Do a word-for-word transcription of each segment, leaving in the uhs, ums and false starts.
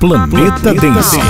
Planeta Dance.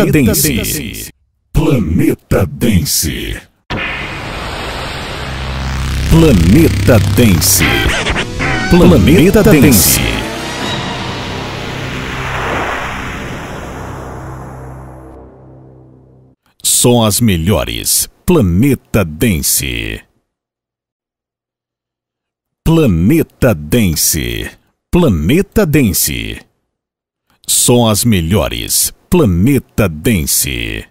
Planeta Dance. Planeta, Planeta Dance. Dance. Planeta Dance. Planeta Dance. Planeta Dance. Só as melhores. Planeta Dance. Planeta Dance. Planeta Dance. Só as melhores. Planeta Dance.